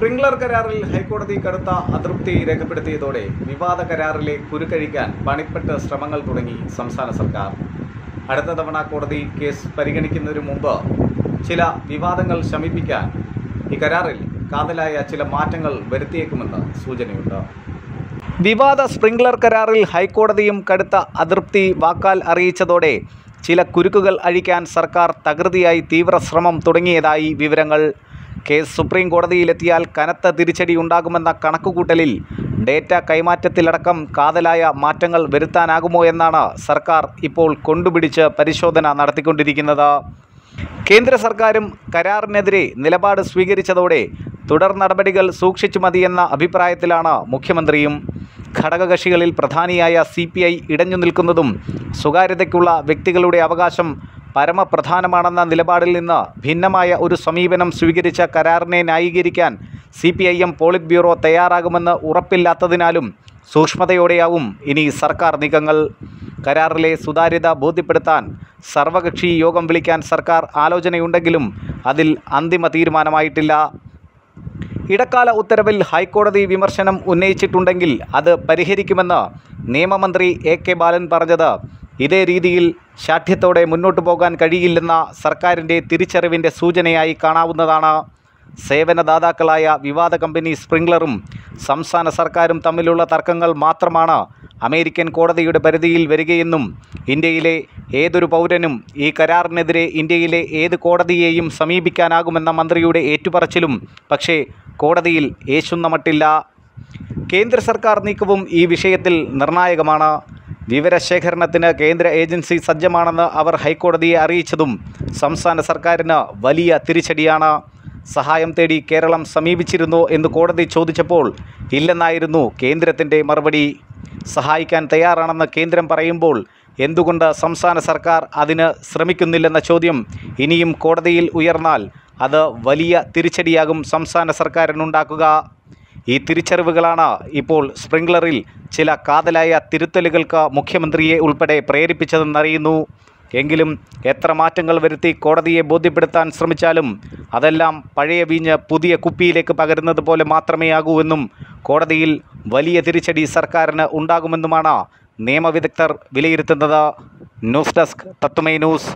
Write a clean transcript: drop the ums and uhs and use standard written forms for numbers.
Sprinkler കരാറിൽ ഹൈക്കോടതി കടുത്ത അതൃപ്തി രേഖപ്പെടുത്തിയതോടെ വിവാദ കരാറിലെ കുരുക്കഴിക്കാൻ പണിപ്പെട്ട് ശ്രമങ്ങൾ തുടങ്ങി സംസ്ഥാന സർക്കാർ. അടുത്ത തവണ കോടതി കേസ് പരിഗണിക്കുന്നതിനു മുമ്പ് ചില വിവാദങ്ങൾ ശമിപ്പിക്കാൻ ഈ കരാറിൽ കാതലായ ചില മാറ്റങ്ങൾ വരുത്തിയേക്കുമെന്ന് സൂചനയുണ്ട്. വിവാദ സ്പ്രിംഗ്ലർ കരാറിൽ ഹൈക്കോടതിയും കടുത്ത അതൃപ്തി വാക്കാൽ അറിയിച്ചതോടെ ചില കുരുക്കുകൾ അഴിക്കാൻ സർക്കാർ തകൃതിയായി തീവ്രശ്രമം തുടങ്ങിയതായി വിവരങ്ങൾ. കേസ് സുപ്രീം കോടതിയിലെത്തിയാൽ കനത്ത തിരിച്ചടി ഉണ്ടാകുമെന്ന കണക്കുകൂട്ടലിൽ ഡേറ്റ കൈമാറ്റത്തിലടക്കം കാതലായ മാറ്റങ്ങൾ വരുത്താനാകുമോ എന്നാണ് സർക്കാർ ഇപ്പോൾ കൊണ്ടുപിടിച്ച് പരിശോധന നടത്തിക്കൊണ്ടിരിക്കുന്നത്. കേന്ദ്ര സർക്കാരും കരാറിനെതിരെ നിലപാട് സ്വീകരിച്ചതോടെ തുടർ നടപടികൾ സൂക്ഷിച്ചു മതിയെന്ന അഭിപ്രായത്തിലാണ് മുഖ്യമന്ത്രിയും. ഘടകകക്ഷികളിൽ പ്രധാനിയായ CPI ഇടഞ്ഞു നിൽക്കുന്നതും സ്വകാര്യതയ്ക്കുള്ള വ്യക്തികളുടെ അവകാശം പരമപ്രധാനമാണെന്ന നിലപാടിൽ നിന്ന് ഭിന്നമായ ഒരു സമീപനം സ്വീകരിച്ച കരാറിനെ ന്യായീകരിക്കാൻ CPIM പോളിറ്റ് ബ്യൂറോ തയ്യാറാകുമെന്ന് ഉറപ്പില്ലാത്തതിനാലും സൂക്ഷ്മതയോടെയാവും ഇനി സർക്കാർ നീക്കങ്ങൾ. കരാറിലെ സുതാര്യത ബോധ്യപ്പെടുത്താൻ സർവകക്ഷി യോഗം വിളിക്കാൻ സർക്കാർ ആലോചനയുണ്ടെങ്കിലും അതിൽ അന്തിമ തീരുമാനമായിട്ടില്ല. ഇടക്കാല ഉത്തരവിൽ ഹൈക്കോടതി വിമർശനം ഉന്നയിച്ചിട്ടുണ്ടെങ്കിൽ അത് പരിഹരിക്കുമെന്ന് നിയമമന്ത്രി A K ബാലൻ പറഞ്ഞത് ഇതേ രീതിയിൽ ശാഠ്യത്തോടെ മുന്നോട്ടു പോകാൻ കഴിയില്ലെന്ന സർക്കാരിൻ്റെ തിരിച്ചറിവിൻ്റെ സൂചനയായി കാണാവുന്നതാണ്. സേവനദാതാക്കളായ വിവാദ കമ്പനി സ്പ്രിംഗ്ലറും സംസ്ഥാന സർക്കാരും തമ്മിലുള്ള തർക്കങ്ങൾ മാത്രമാണ് അമേരിക്കൻ കോടതിയുടെ പരിധിയിൽ വരികയെന്നും ഇന്ത്യയിലെ ഏതൊരു പൗരനും ഈ കരാറിനെതിരെ ഇന്ത്യയിലെ ഏത് കോടതിയെയും സമീപിക്കാനാകുമെന്ന മന്ത്രിയുടെ ഏറ്റുപറച്ചിലും പക്ഷേ കോടതിയിൽ ഏശുന്ന മട്ടില്ല. കേന്ദ്ര സർക്കാർ നീക്കവും ഈ വിഷയത്തിൽ നിർണായകമാണ്. വിവരശേഖരണത്തിന് കേന്ദ്ര ഏജൻസി സജ്ജമാണെന്ന് അവർ ഹൈക്കോടതിയെ അറിയിച്ചതും സംസ്ഥാന സർക്കാരിന് വലിയ തിരിച്ചടിയാണ്. സഹായം തേടി കേരളം സമീപിച്ചിരുന്നു എന്ന് കോടതി ചോദിച്ചപ്പോൾ ഇല്ലെന്നായിരുന്നു കേന്ദ്രത്തിൻ്റെ മറുപടി. സഹായിക്കാൻ തയ്യാറാണെന്ന് കേന്ദ്രം പറയുമ്പോൾ എന്തുകൊണ്ട് സംസ്ഥാന സർക്കാർ അതിന് ശ്രമിക്കുന്നില്ലെന്ന ചോദ്യം ഇനിയും കോടതിയിൽ ഉയർന്നാൽ അത് വലിയ തിരിച്ചടിയാകും സംസ്ഥാന സർക്കാരിനുണ്ടാക്കുക. ഈ തിരിച്ചറിവുകളാണ് ഇപ്പോൾ സ്പ്രിംഗ്ലറിൽ ചില കാതലായ തിരുത്തലുകൾക്ക് മുഖ്യമന്ത്രിയെ ഉൾപ്പെടെ പ്രേരിപ്പിച്ചതെന്നറിയുന്നു. എങ്കിലും എത്ര മാറ്റങ്ങൾ വരുത്തി കോടതിയെ ബോധ്യപ്പെടുത്താൻ ശ്രമിച്ചാലും അതെല്ലാം പഴയ വീഞ്ഞ് പുതിയ കുപ്പിയിലേക്ക് പകരുന്നത് പോലെ മാത്രമേയാകൂ എന്നും കോടതിയിൽ വലിയ തിരിച്ചടി സർക്കാരിന് ഉണ്ടാകുമെന്നുമാണ് നിയമവിദഗ്ധർ വിലയിരുത്തുന്നത്. News desk തത്വമേ news.